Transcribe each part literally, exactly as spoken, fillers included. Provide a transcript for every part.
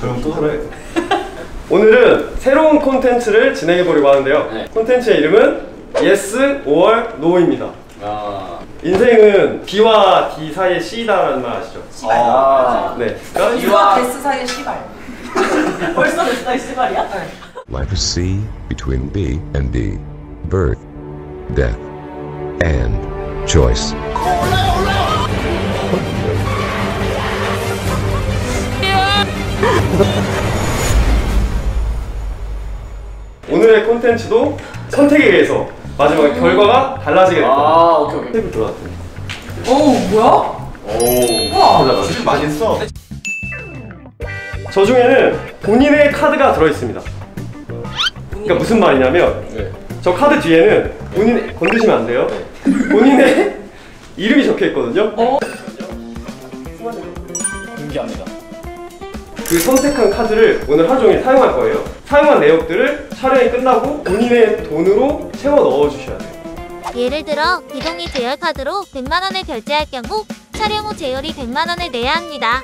저 형 또 그래. 오늘은 새로운 콘텐츠를 진행해보려고 하는데요. 네. 콘텐츠의 이름은 Yes, or No입니다. 아. 인생은 B와 D 사이의 C다라는 말 아시죠? 씨발. 아. 네. 그러니까 B와 S 사이의 씨발. 벌써 됐어, 이 씨발이야? 네. Life is C between B and D. Birth, death, and choice. 오늘의 콘텐츠도 선택에 의해서 마지막에 결과가 달라지게 됩니다. 아, 오케이, 오케이. 테이블 돌아왔더니. 어우, 뭐야? 오, 우와! 수준 많이 했어. 저 중에는 본인의 카드가 들어있습니다. 그러니까 무슨 말이냐면, 네. 저 카드 뒤에는 본인, 건드시면 안 돼요. 네. 본인의 이름이 적혀 있거든요. 어? 공개합니다. 그 선택한 카드를 오늘 하루 종일 사용할 거예요. 사용한 내역들을 촬영이 끝나고 본인의 돈으로 채워 넣어주셔야 돼요. 예를 들어 기동이 재열 카드로 백만 원을 결제할 경우 촬영 후 재열이 백만 원을 내야 합니다.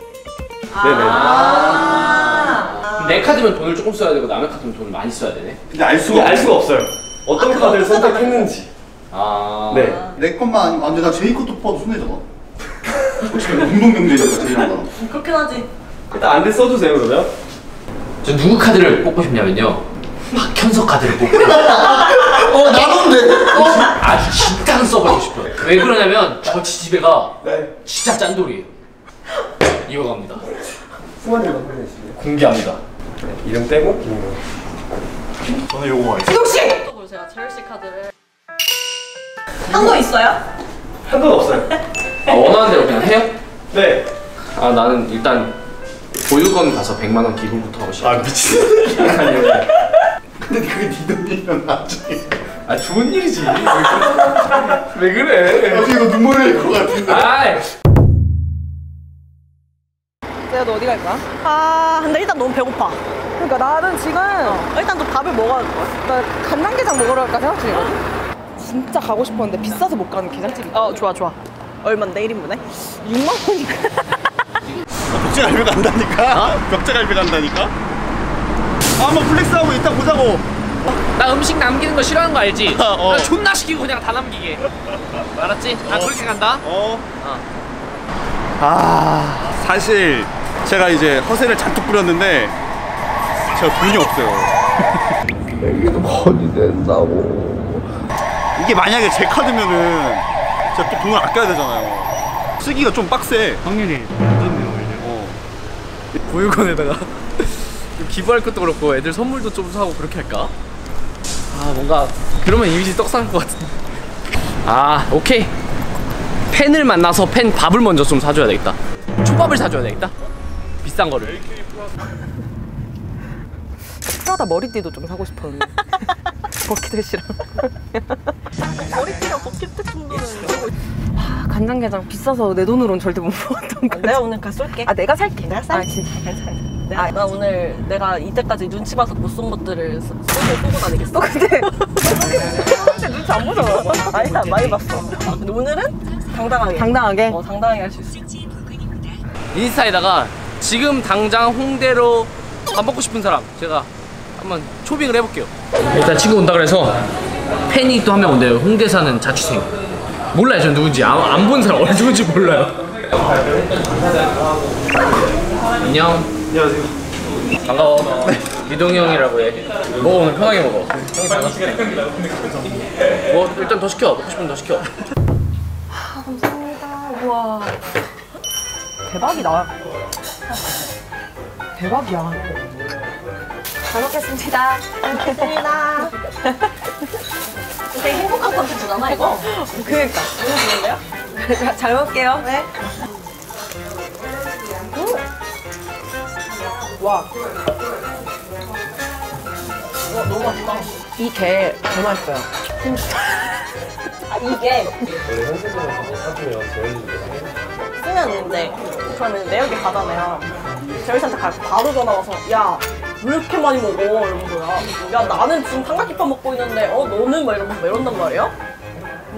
네네. 아 내 카드면 돈을 조금 써야 되고 남의 카드면 돈을 많이 써야 되네. 근데 알 수가, 알 수가 없어요. 어떤 아, 카드를 선택했는지. 아 네. 내 것만 아니면 안 돼. 나 제이 것도 뽑아도 손해잖아. 어차피 공동경제잖아, 제이랑 나랑. 그렇긴 하지. 일단 안대 써주세요. 그러면 저 누구 카드를 뽑고 싶냐면요, 박현석 카드를 뽑고 어 나도인데 어? 아주 진짜 써보고 싶어요. 왜 그러냐면 저 지지배가 네. 진짜 짠돌이에요. 이어갑니다. 수만일만 보내주시네요. 공개합니다. 네, 이름 떼고 김동 저는 요거 하겠습니다. 기동씨! 또 보세요. 재열씨 카드를 한 돈 있어요? 한 돈 없어요. 아 원하는 대로 그냥 해요? 네. 아 나는 일단 보육원 가서 백만 원 기부부터 하고 싶어. 아 미친. 아니요. 근데 그게 네 돈이면 나중에. 아 좋은 일이지. 왜 그래? 나중에 이거 눈물 흘릴 것 같은데. 아이. 내가 너 어디 갈 거야? 아 근데 일단 너무 배고파. 그러니까 나는 지금 어. 일단 또 밥을 먹어야 할 거야. 그러니까 간장게장 먹으러 갈까 생각 중이거든. 진짜 가고 싶었는데 비싸서 못 가는 게장집이. 어 좋아 좋아. 얼만데 일 인분에? 육만 원이니까. 벽제갈비 간다니까? 어? 벽제갈비 간다니까? 아, 한번 플렉스하고 이따 보자고. 나 음식 남기는 거 싫어하는 거 알지? 어. 나 존나 시키고 그냥 다 남기게. 알았지? 나 어. 그렇게 간다? 어. 어. 아 사실 제가 이제 허세를 잔뜩 부렸는데 제가 돈이 없어요. 이게 돈이 된다고. 이게 만약에 제 카드면은 제가 또 돈을 아껴야 되잖아요. 쓰기가 좀 빡세. 확률이 낮았네요. 보육원에다가 기부할 것도 그렇고 애들 선물도 좀 사고 그렇게 할까? 아 뭔가 그러면 이미지 떡상할 것 같은데. 아 오케이. 팬을 만나서 팬 밥을 먼저 좀 사줘야 되겠다. 초밥을 사줘야 되겠다. 비싼 거를. 특별하다. 머리띠도 좀 사고 싶었는데 버킷햇이랑 머리띠랑 버킷햇 정도는 간장게장 비싸서 내 돈으로는 절대 못 먹었던 거. 아, 내가 오늘 가 쏠게. 아 내가 살게. 내가 살게. 아 진짜 괜찮아. 내가, 아, 나 오늘 내가 이때까지 눈치 봐서 못 쏜 것들을 쏘고 쏘고 다니겠어. 근데 근데 눈치 안 보잖아. 아니다 많이 봤어. 아, 근데 오늘은 당당하게. 당당하게. 어 당당하게 할 수 있어. 인스타에다가 지금 당장 홍대로 밥 먹고 싶은 사람 제가 한번 초빙을 해볼게요. 일단 친구 온다 그래서 팬이 또 한 명 온대요. 홍대 사는 자취생. 몰라요, 전 누군지. 안 본 사람 누군지 몰라요. 안녕. 안녕하세요. 반가워. 기동이 형이라고 해. 먹어, 오늘 편하게 먹어. 형이 반갑게. 뭐, 일단 더 시켜. 먹고 싶으면 더 시켜. 아, 감사합니다. 우와. 대박이다. 대박이야. 잘 먹겠습니다. 잘 먹겠습니다. 되게 행복한 컨텐츠잖아 이거. 그러니까 잘, 잘 먹을게요. 네. 와. 와 너무 맛있다. 이 게 너무 맛있어요. 아 이게 쓰면 있는데 그러면 내역이 가잖아요. 재열씨한테 바로 전화 와서 야 왜 이렇게 많이 먹어? 이런 거야. 야 나는 지금 삼각김밥 먹고 있는데 어 너는? 막 이런 거 이런단 말이야?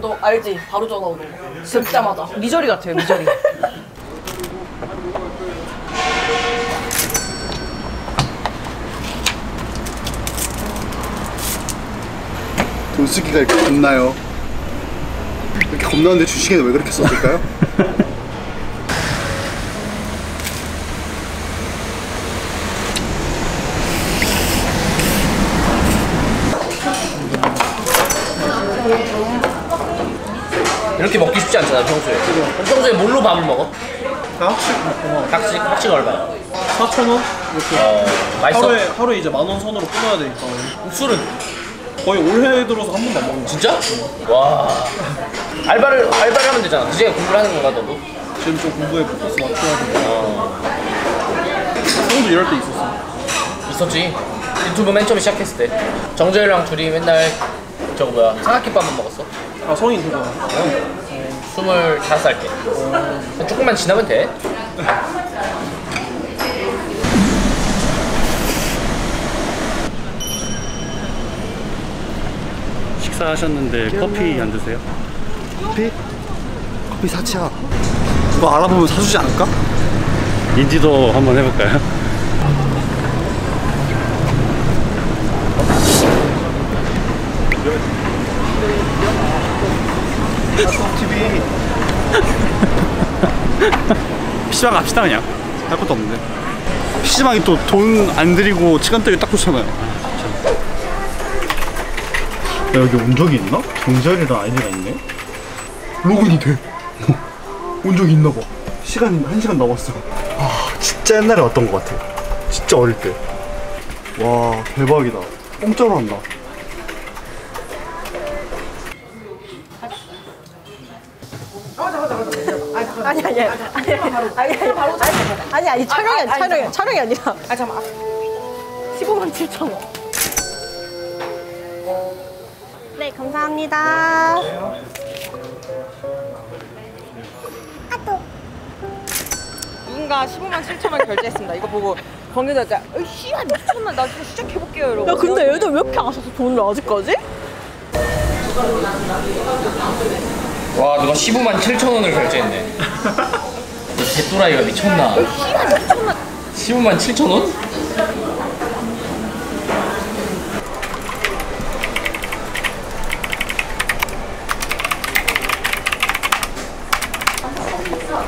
너 알지? 바로 전화 오는 거. 듣자마자. 미저리 같아요 미저리. 원수기가 이렇게 겁나요. 이렇게 겁나는데 주식에는 왜 그렇게 썼을까요? 이렇게 먹기 쉽지 않잖아 평소에. 그럼 평소에 뭘로 밥을 먹어? 닭식 먹고 막. 닭식? 닭식 얼마야? 사천 원? 이렇게. 어, 맛있어? 하루에, 하루에 이제 만원 선으로 끊어야 되니까. 술은? 거의 올해 들어서 한 번도 안 먹는 거야. 진짜? 어. 와. 알바를, 알바를 하면 되잖아. 이제 공부를 하는 건가 너도? 지금 좀 공부에 포커스 맞춰야 돼. 어. 형도 이럴 때 있었어. 있었지. 유튜브 맨 처음에 시작했을 때. 정재열이랑 둘이 맨날 저거 뭐야 삼각김밥만 먹었어. 아 성인 그거 스물다섯 살 때. 어... 조금만 지나면 돼. 식사하셨는데 커피 안 드세요? 커피? 커피 사치야. 누가 알아보면 사주지 않을까? 인지도 한번 해볼까요? 티비 피시방 갑시다. 그냥 할 것도 없는데 피시방이 또 돈 안 들이고 시간대를 딱 붙잖아요. 아, 야 여기 온 적이 있나? 정재열이랑 아이디가 있네? 로그인이 돼. 온 적이 있나 봐. 시간 한 시간 남았어. 아 진짜 옛날에 왔던 것 같아. 진짜 어릴 때. 와 대박이다. 공짜로 한다. 아니 아니 아니 아니 아니 아니 촬영이 아니 촬영이 촬영이 아니라. 아 잠깐만. 십오만 칠천 원. 네 감사합니다. 아또 누군가 십오만 칠천 원 결제했습니다. 이거 보고 권기동 진짜 씨야 미쳤나 나 지금 시작해볼게요 여러분. 야 근데 얘들 왜 이렇게 안 써서 돈을 아직까지? 와 누가 십오만 칠천 원을 결제했네. 개또라이가 미쳤나. 십오만 칠천 원?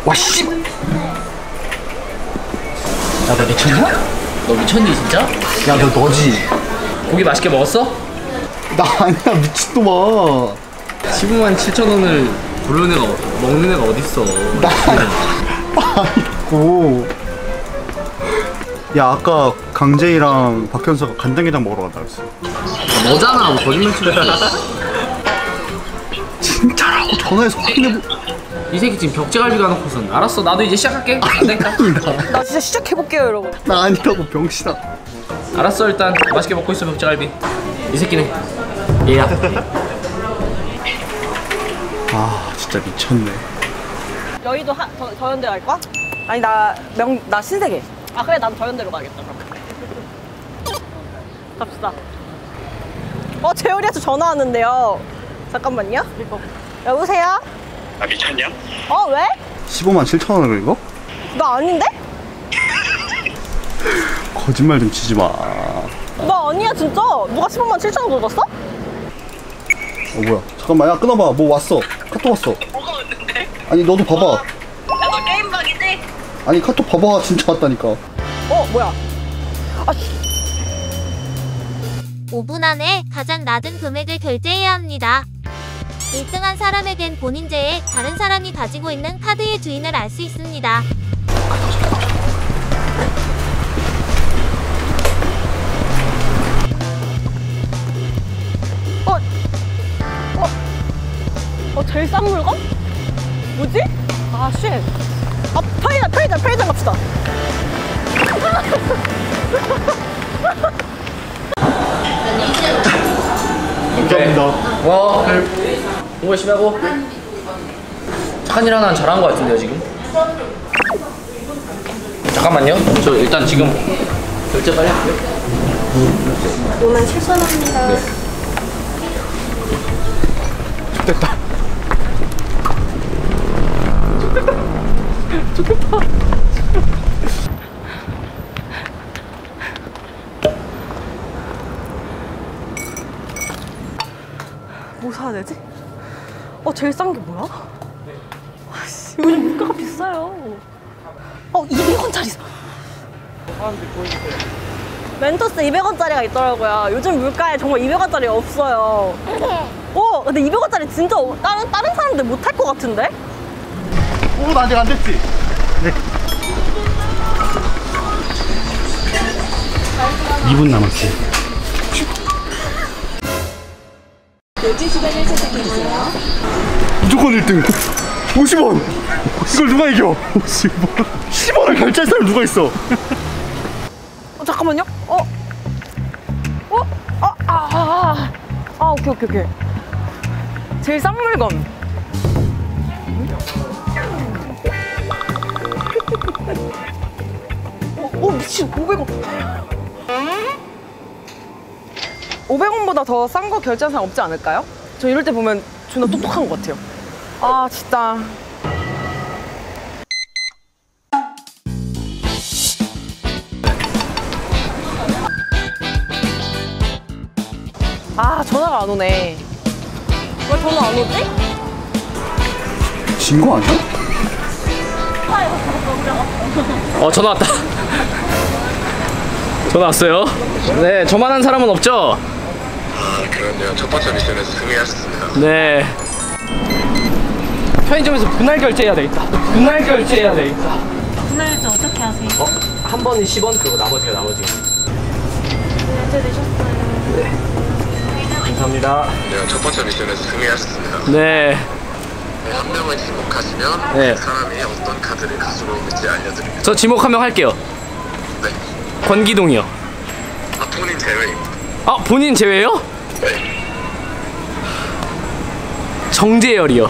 와 씨! 야 너 미쳤냐? 너 미쳤니 진짜? 야 너 너지? 고기 맛있게 먹었어? 나 아니야 미친놈아. 십오만 칠천 원을 부르는 애가 먹는 애가 어딨어. 나 아니고. 야 아까 강재희랑 박현서가 간장게장 먹으러 간다 그랬어. 너잖아 거짓말 치고. 진짜라고 전화해서 확인해보. 이 새끼 지금 벽제갈비가 놓고선 알았어 나도 이제 시작할게. 안 될까? 나 진짜 시작해볼게요 여러분. 나 아니라고 병신아. 알았어 일단 맛있게 먹고 있어 벽제갈비. 이 새끼는 얘야. 아 진짜 미쳤네. 여의도 하, 더, 더현대 갈 거야? 아니 나 명 나 신세계. 아 그래 나도 더현대로 가겠다. 갑시다. 어 재열이한테 전화 왔는데요. 잠깐만요. 여보세요? 아 미쳤냐? 어 왜? 십오만 칠천 원을 이거? 나 아닌데? 거짓말 좀 치지 마. 나 아니야 진짜. 누가 십오만 칠천 원 줬었어? 어 뭐야 잠깐만. 야 끊어봐. 뭐 왔어. 카톡 왔어. 뭐가 왔는데? 아니 너도 봐봐. 어? 야 너 게임방이지? 아니 카톡 봐봐. 진짜 왔다니까. 어 뭐야. 아 오 분 안에 가장 낮은 금액을 결제해야 합니다. 일 등 한 사람에겐 본인 제외 다른 사람이 가지고 있는 카드의 주인을 알 수 있습니다. 어, 제일 싼 물건? 뭐지? 아, 쉣. 아, 편의점, 편의점, 편의점 갑시다. 감사합니다. 와, 공부 열심히 하고. 착한 일 하나는 잘한 것 같은데요, 지금? 잠깐만요. 저 일단 지금 결제 빨리 할게요. 오만 칠천 원입니다. 네. 됐다. 어, 제일 싼 게 뭐야? 아씨, 요즘 물가가 비싸요. 어, 이백 원짜리. 멘토스 이백 원짜리가 있더라고요. 요즘 물가에 정말 이백 원짜리 없어요. 오, 근데 이백 원짜리 진짜 다른, 다른 사람들 못할 것 같은데? 오, 나 아직 안 됐지? 네. 이 분 남았어요. 노지 주변을 선택해주세요. 무조건 일 등! 오십 원! 이걸 누가 이겨? 오십 원! 십 원을 결제할 사람 누가 있어? 어, 잠깐만요? 어? 어? 어? 아, 아, 아. 아, 오케이, 오케이, 오케이. 제일 싼 물건. 어, 어, 미친, 오백 원. 오백 원보다 더 싼 거 결제한 사람 없지 않을까요? 저 이럴 때 보면 존나 똑똑한 것 같아요. 아, 진짜. 아, 전화가 안 오네. 왜 전화 안 오지? 진 거 아니야? 어, 전화 왔다. 전화 왔어요. 네, 저만한 사람은 없죠? 아, 그럼요. 첫 번째 미션에서 승리하셨습니다. 네. 편의점에서 분할 결제해야 되겠다. 분할 결제해야 되겠다. 분할 결제 어떻게 하세요? 어? 한 번이 십 원, 그리고 나머지가 나머지. 결제되셨어요. 네. 감사합니다. 네, 첫 번째 미션에서 승리하셨습니다. 네. 네, 한 명을 지목하시면 네. 그 사람이 어떤 카드를 가지고 있는지 알려드립니다. 저 지목 한 명 할게요. 네. 권기동이요. 아, 본인 제외입니다. 아, 본인 제외요? 네. 정재열이요.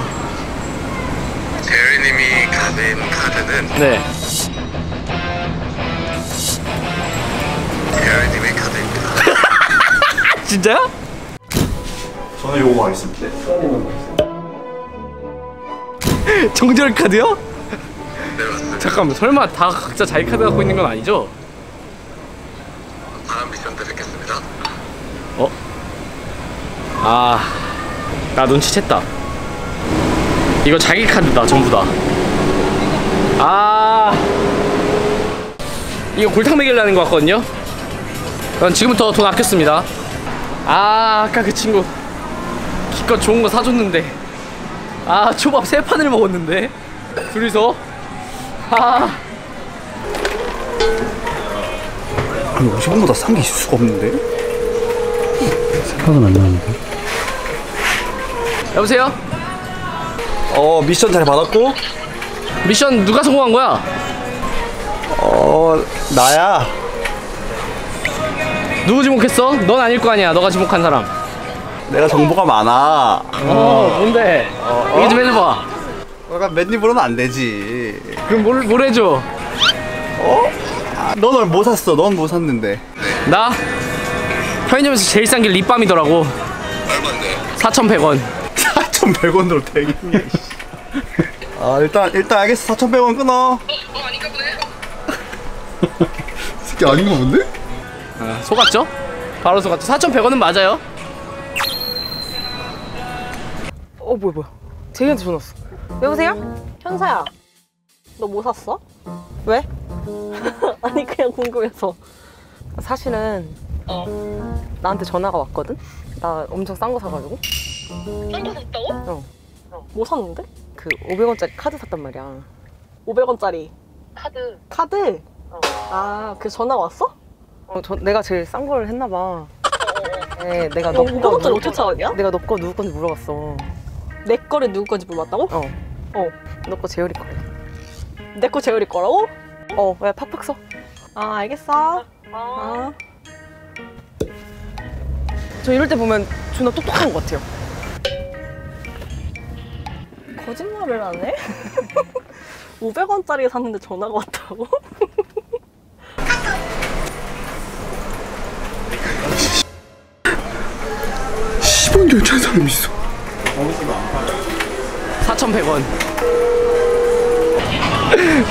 재열님이 가진 카드는 네. 재열님의 카드입니다. 진짜요? 저는 요거 하겠습니다. 네. 정재열 카드요? 네, 맞습니다. 잠깐만, 설마 다 각자 자기 카드 갖고 있는 건 아니죠? 다음 미션 드리겠습니다. 어? 아, 나 눈치챘다. 이거 자기 카드다, 전부 다. 아, 이거 골탕 먹이려는 것 같거든요? 난 지금부터 돈 아꼈습니다. 아, 아까 그 친구 기껏 좋은 거 사줬는데, 아, 초밥 세 판을 먹었는데 둘이서. 아, 아니, 오십 원보다 싼 게 있을 수가 없는데? 생각은 안 나는데. 여보세요? 어, 미션 잘 받았고? 미션 누가 성공한 거야? 어, 나야. 누구 지목했어? 넌 아닐 거 아니야, 너가 지목한 사람. 내가 정보가 많아. 어, 뭔데? 어, 얘기 좀 해줘봐. 내가 맨 입으로는 안 되지. 그럼 뭘, 뭘 해줘? 어? 넌 뭐 샀어? 넌 뭐 샀는데? 나? 편의점에서 제일 싼 게 립밤이더라고. 얼마인데? 사천백 원. 사천백 원으로 되겠냐. 아, 일단 일단 알겠어. 사천백 원 끊어. 어? 어, 아닌가 보네. 새끼 아닌가 본데? 아, 속았죠? 바로 속았죠. 사천백 원은 맞아요. 어, 뭐야 뭐야. 제이한테 전화 왔어. 여보세요? 현사야, 너 뭐 샀어? 왜? 아니, 그냥 궁금해서. 사실은 어. 나한테 전화가 왔거든? 나 엄청 싼 거 사가지고. 싼 거 샀다고? 어. 어. 뭐 샀는데? 그 오백 원짜리 카드 샀단 말이야. 오백 원짜리 카드. 카드? 어. 아, 그 전화 왔어? 어, 저, 내가 제일 싼 걸 했나 봐. 네, 내가 너 오백 원짜리 어떻게 찾았냐? 내가 너 거 누구 건지 물어봤어. 내 거를 누구 건지 물어봤다고? 어. 어. 너 거 재열이 거래. 내 거 재열이 거라고? 어, 왜 팍팍 써? 아, 알겠어. 아. 아. 저 이럴 때 보면 존나 똑똑한 것 같아요. 거짓말을 안 해? 오백 원짜리 샀는데 전화가 왔다고? 십 원 결제한 사람 있어. 사천백 원.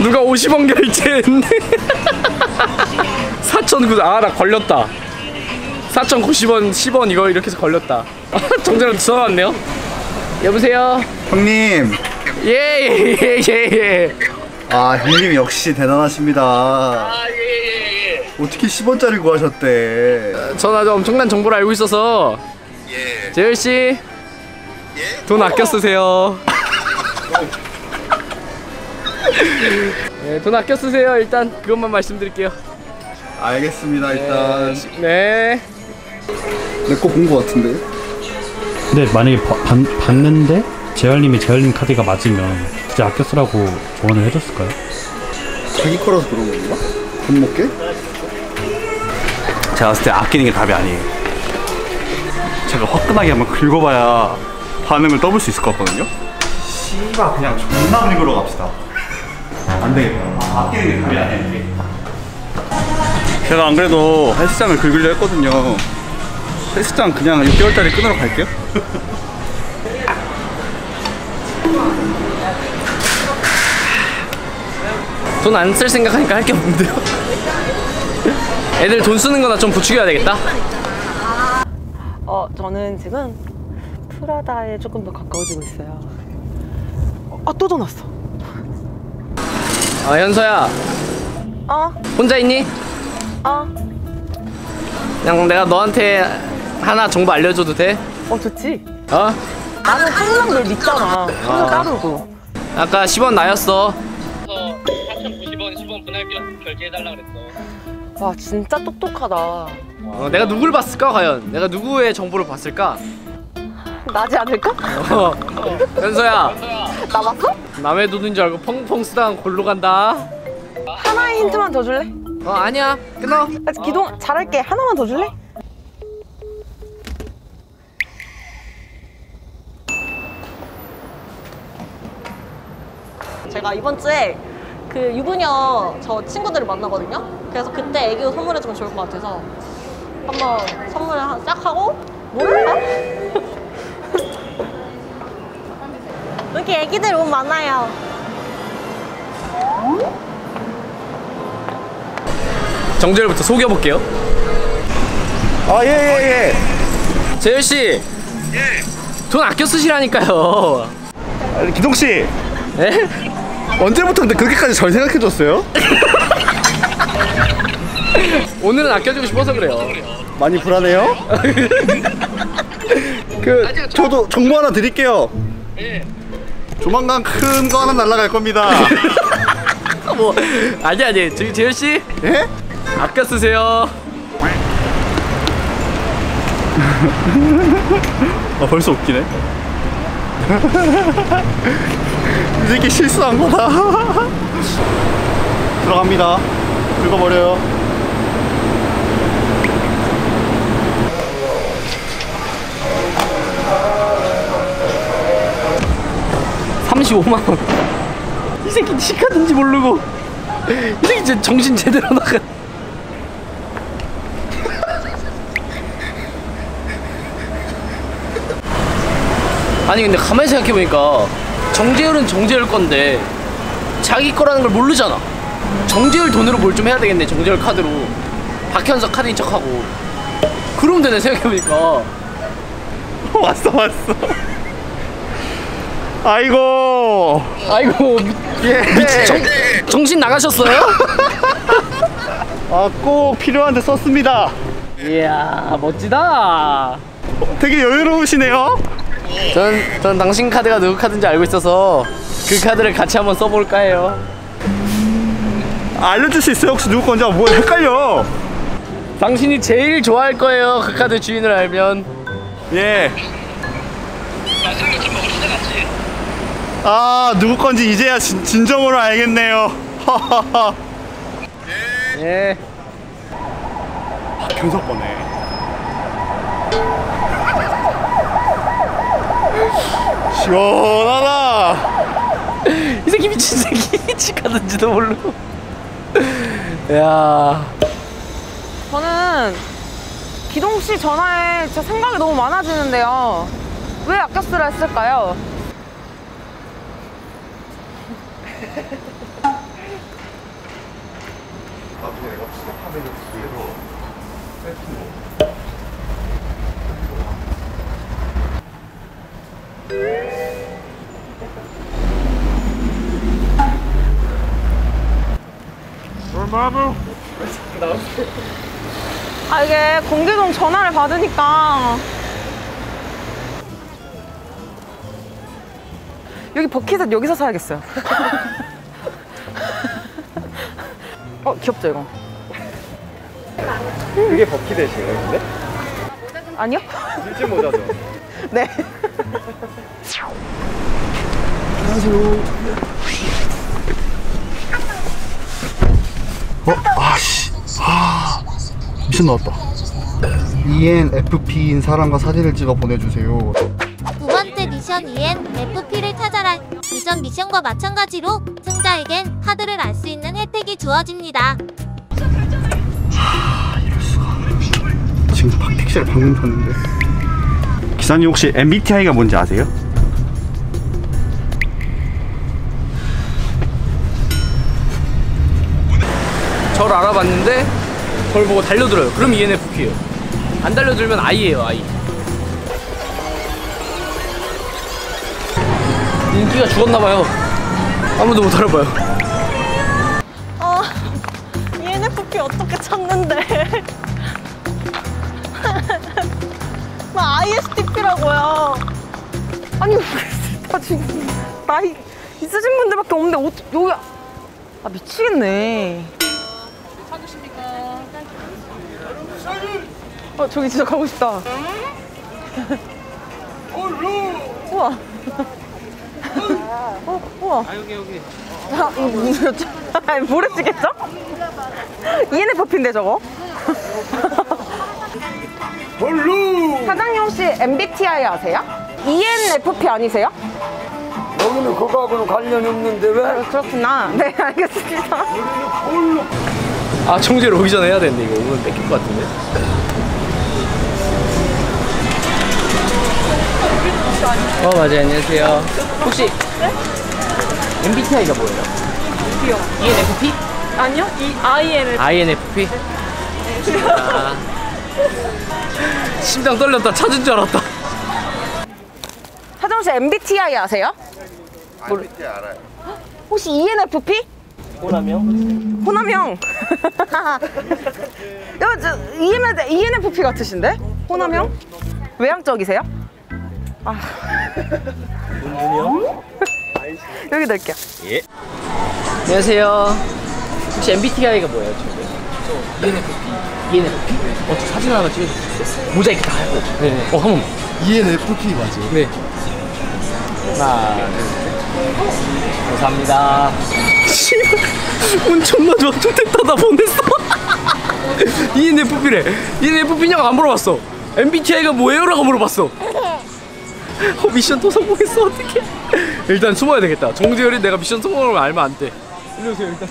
누가 오십 원 결제했네? 사천구백 원. 아, 나 걸렸다. 사천구십 원, 십 원 이거 이렇게 해서 걸렸다. 정재열 전화 왔네요. 여보세요? 형님! 예예예예 예, 예, 예. 아, 형님 역시 대단하십니다. 아, 예예예 예, 예. 어떻게 십 원짜리 구하셨대? 어, 전 아주 엄청난 정보를 알고 있어서. 예, 재열씨, 예? 돈 아껴 쓰세요. 네, 돈 아껴 쓰세요. 일단 그것만 말씀드릴게요. 알겠습니다. 일단 네, 내 거 본 거 같은데? 근데 만약에 바, 반, 봤는데 재열님이 재열님 카드가 맞으면 굳이 아껴 쓰라고 조언을 해줬을까요? 자기 거라서 그런 건가? 밥 먹게? 제가 봤을 때 아끼는 게 답이 아니에요. 제가 화끈하게 한번 긁어봐야 반응을 떠볼 수 있을 것 같거든요? 씨발, 그냥 존나 긁으러 갑시다. 안 되겠다. 아, 아끼는 게 답이 아니에요, 이게. 제가 안 그래도 헬스장을 긁으려 했거든요. 헬스장 그냥 육 개월짜리 끊으러 갈게요. 돈 안 쓸 생각하니까 할 게 없는데요? 애들 돈 쓰는 거나 좀 부추겨야 되겠다? 어, 저는 지금 프라다에 조금 더 가까워지고 있어요. 아, 또 돈 왔어. 아, 현서야. 어? 혼자 있니? 어? 그냥 내가 너한테 하나 정보 알려줘도 돼? 어, 좋지. 어? 나는 항상 널 믿잖아. 항상 따르고. 아까 십 원 나였어. 사천구십 원 십 원 분할 결제해달라 그랬어. 와, 진짜 똑똑하다. 어, 내가 누굴 봤을까 과연? 내가 누구의 정보를 봤을까? 나지 않을까? 어. 현서야. 나 봤어? 남의 돈인 줄 알고 펑펑 쓰다가 골로 간다. 하나의 힌트만 더 줄래? 어, 아니야. 끊어. 아, 기동 어. 잘할게. 하나만 더 줄래? 제가 이번 주에 그 유부녀 저 친구들을 만나거든요. 그래서 그때 애교 선물해주면 좋을 것 같아서 한번 선물을 한 싹 하고 모를까? 여기 애기들 옷 많아요. 정재열부터 속여볼게요. 아, 예, 예, 예. 재열씨. 예. 돈 아껴 쓰시라니까요. 아니, 기동씨. 네? 언제부터 근데 그렇게까지 절 생각해줬어요? 오늘은 아껴주고 싶어서 그래요. 많이 불안해요? 그, 저도 정보 하나 드릴게요. 예. 조만간 큰 거 하나 날아갈 겁니다. 뭐, 아니, 아니. 저기, 재열씨. 예? 아껴 쓰세요. 아, 벌써 웃기네. 이 새끼 실수한 거다. 들어갑니다. 긁어버려요. 삼십오만 원. 이 새끼 치카든지 모르고. 이 새끼 진짜 정신 제대로 나가. 아니, 근데 가만히 생각해보니까 정재열은 정재열 건데 자기 거라는 걸 모르잖아. 정재열 돈으로 뭘 좀 해야 되겠네. 정재열 카드로 박현석 카드인 척하고 그러면 되네. 생각해보니까. 왔어 왔어. 아이고 아이고. 예. 미치, 정, 정신 나가셨어요? 아, 꼭 필요한 데 썼습니다. 이야, 멋지다. 되게 여유로우시네요. 전, 전 당신 카드가 누구 카드인지 알고 있어서 그 카드를 같이 한번 써볼까 해요. 알려줄 수 있어요? 혹시 누구 건지? 뭐 헷갈려. 당신이 제일 좋아할 거예요. 그 카드 주인을 알면. 예. 아, 누구 건지 이제야 진, 진정으로 알겠네요. 하하하. 예. 박현석 거네. 시원하다. 이 새끼 미친 새끼. 치카든지도 모르고. 야. 저는 기동 씨 전화에 진짜 생각이 너무 많아지는데요. 왜 아껴 쓰라 했을까요? 나중에 내가 수업하면 뒤에서 뺏기고. 마블. 아, 이게 권기동 전화를 받으니까 여기 버킷은 여기서 사야겠어요. 어, 귀엽죠 이거? 그게 버킷이에요, 근데? 아니요? 일진 모자죠? 네. 안녕하세요. 어? 아씨. 아, 미션 나왔다. 이엔에프피인 사람과 사진을 찍어 보내주세요. 두 번째 미션 이엔에프피를 찾아라. 이전 미션과 마찬가지로 승자에겐 카드를 알 수 있는 혜택이 주어집니다. 하, 이럴 수가. 지금 박 택시를 방금 탔는데. 기사님 혹시 엠비티아이가 뭔지 아세요? 저를 알아봤는데 저를 보고 달려들어요. 그럼 이엔에프피예요. 안 달려들면 아이예요, 아이. 인기가 죽었나봐요. 아무도 못 알아봐요. 아, 이엔에프피 어떻게 찾는데? 나 아이에스티피라고요. 아니, 나 지금 나이 있으신 분들밖에 없는데 어, 여기 아 미치겠네. 찾으십니까? 어, 저기 진짜 가고 싶다. 우와. 어, 우와. 아, 여기, 여기. 아, 이거 무슨였죠? 아니, 모래시겠죠? 이엔에프피인데, 저거? 사장님, 혹시 엠비티아이 아세요? 이엔에프피 아니세요? 여기는 그거하고는 관련이 없는데 왜? 아, 그렇구나. 네, 알겠습니다. 아, 정재열 오기 전에 해야 되는데, 이거 오면 뺏길 것 같은데? 어, 맞아요. 안녕하세요. 혹시 네? 엠비티아이가 뭐예요? 엠비티아이요. 이엔에프피? 아니요. 이 아이엔에프피. 아이엔에프피? 네. 아. 심장 떨렸다. 찾은 줄 알았다. 사장 혹시 엠비티아이 아세요? 엠비티아이 알아요. 혹시 이엔에프피? 호남형? 호남형. 이엔에프피 같으신데? 호남형? 외향적이세요? 아. 여기 넣을게요. 예. 안녕하세요. 혹시 엠비티아이가 뭐예요? 저 이엔에프피. 이엔에프피? 어, 저 사진 하나 찍어주세요. 모자이크 다 하고. 네네. 어, 한 번만. 이엔에프피 맞아요? 네. 하나, 둘, 셋. 감사합니다. 운 존나 좋아. 좋댔다. 나 보냈어. 이엔에프피래. 이엔에프피냐고 안 물어봤어. 엠비티아이가 뭐예요? 라고 물어봤어. 어, 미션 또 성공했어. 어떡해. 일단 숨어야 되겠다. 정재열이 내가 미션 성공하는 걸 알면 안 돼. 일로 오세요. 일단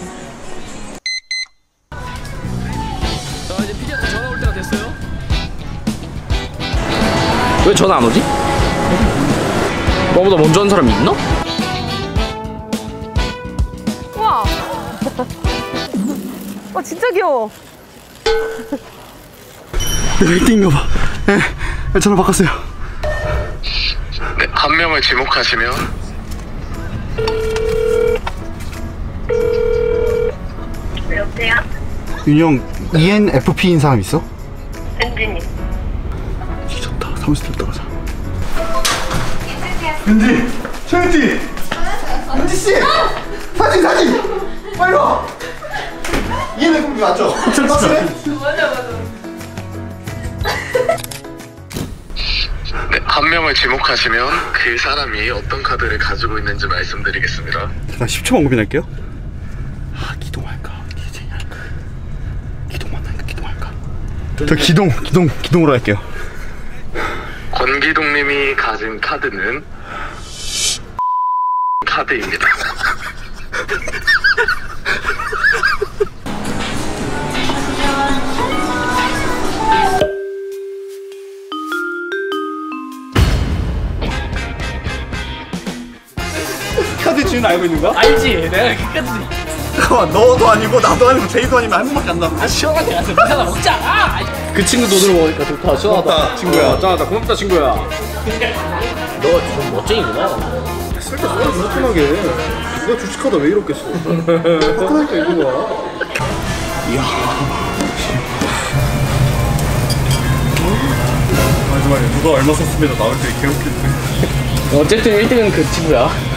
자, 이제 피디한테 전화 올 때가 됐어요. 왜 전화 안 오지? 나보다 먼저 한 사람이 있나? 우와. 와, 진짜 귀여워. 내가 일 등인가 봐. 예, 전화 바꿨어요. 네, 한 명을 지목하시면 네, 여보세요? 윤형, 이엔에프피인 사람 있어? 은진이. 미쳤다. 삼십 분 따라가자. 은진! 최은진! 은진씨! 사진! 사진! 빨리 와! 이엔에프피 맞죠? 맞죠? 맞아 맞아. 네, 한 명을 지목하시면 그 사람이 어떤 카드를 가지고 있는지 말씀드리겠습니다. 제가 십 초만 고민할게요. 아, 기동할까? 기재이 할까? 기동 만나니까 기동할까? 저 기동! 기동! 기동으로 할게요. 권기동님이 가진 카드는 카드입니다. 카드 주인 알고 있는 거야? 알지. 내가 끝까지. 잠깐만, 너도 아니고 나도 아니고 제이도 아니면 한 번밖에 안 남아. 아, 시원하게 가서 물 하나 먹자. 아! 그 친구 돈을 먹으니까 좋다. 시원하다. 고맙다, 친구야. 어, 짠하다. 고맙다 친구야. 너 좀 멋쟁이구나. 쓸데없이 불편하게. 너 주식하다 왜 이렇게 써? 화끈하니까 이거 봐. 이야. 마지막에 누가 얼마 썼으면 나올 때 개웃기네. 어쨌든 일 등은 그 친구야.